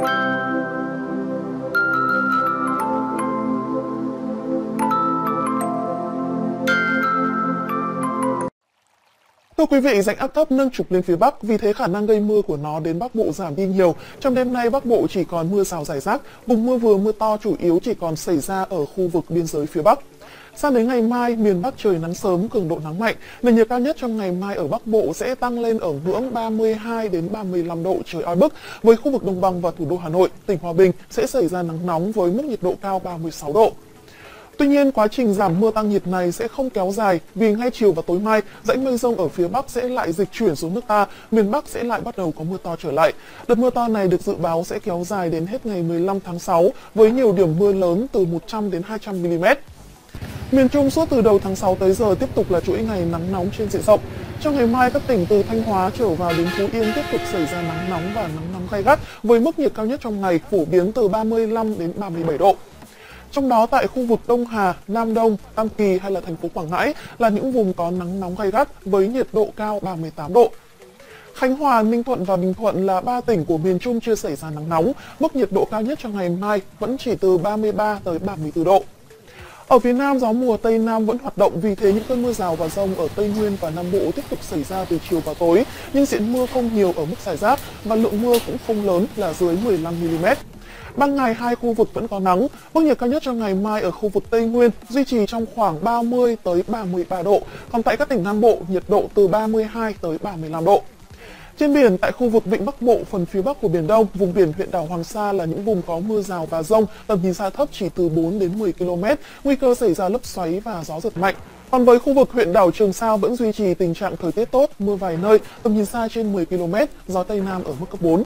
Thưa quý vị, rãnh áp thấp nâng trục lên phía Bắc, vì thế khả năng gây mưa của nó đến Bắc Bộ giảm đi nhiều. Trong đêm nay, Bắc Bộ chỉ còn mưa rào rải rác, vùng mưa vừa mưa to chủ yếu chỉ còn xảy ra ở khu vực biên giới phía Bắc. Sang đến ngày mai, miền Bắc trời nắng sớm, cường độ nắng mạnh. Nền nhiệt cao nhất trong ngày mai ở Bắc Bộ sẽ tăng lên ở ngưỡng 32 đến 35 độ, trời oi bức. Với khu vực đồng bằng và thủ đô Hà Nội, tỉnh Hòa Bình sẽ xảy ra nắng nóng với mức nhiệt độ cao 36 độ. Tuy nhiên, quá trình giảm mưa tăng nhiệt này sẽ không kéo dài, vì ngay chiều và tối mai, rãnh mây rông ở phía Bắc sẽ lại dịch chuyển xuống nước ta, miền Bắc sẽ lại bắt đầu có mưa to trở lại. Đợt mưa to này được dự báo sẽ kéo dài đến hết ngày 15 tháng 6, với nhiều điểm mưa lớn từ 100 đến 200 mm. Miền Trung suốt từ đầu tháng 6 tới giờ tiếp tục là chuỗi ngày nắng nóng trên diện rộng. Trong ngày mai, các tỉnh từ Thanh Hóa trở vào đến Phú Yên tiếp tục xảy ra nắng nóng và nắng nóng gay gắt, với mức nhiệt cao nhất trong ngày phổ biến từ 35 đến 37 độ. Trong đó tại khu vực Đông Hà, Nam Đông, Tam Kỳ hay là thành phố Quảng Ngãi là những vùng có nắng nóng gay gắt với nhiệt độ cao 38 độ. Khánh Hòa, Ninh Thuận và Bình Thuận là 3 tỉnh của miền Trung chưa xảy ra nắng nóng, mức nhiệt độ cao nhất trong ngày mai vẫn chỉ từ 33 tới 34 độ. Ở phía Nam, gió mùa Tây Nam vẫn hoạt động, vì thế những cơn mưa rào và dông ở Tây Nguyên và Nam Bộ tiếp tục xảy ra từ chiều và tối, nhưng diện mưa không nhiều ở mức rải rác và lượng mưa cũng không lớn là dưới 15 mm. Ban ngày, hai khu vực vẫn có nắng, mức nhiệt cao nhất trong ngày mai ở khu vực Tây Nguyên duy trì trong khoảng 30 tới 33 độ, còn tại các tỉnh Nam Bộ, nhiệt độ từ 32 tới 35 độ. Trên biển, tại khu vực Vịnh Bắc Bộ, phần phía Bắc của Biển Đông, vùng biển huyện đảo Hoàng Sa là những vùng có mưa rào và dông, tầm nhìn xa thấp chỉ từ 4 đến 10 km, nguy cơ xảy ra lốc xoáy và gió giật mạnh. Còn với khu vực huyện đảo Trường Sa vẫn duy trì tình trạng thời tiết tốt, mưa vài nơi, tầm nhìn xa trên 10 km, gió Tây Nam ở mức cấp 4.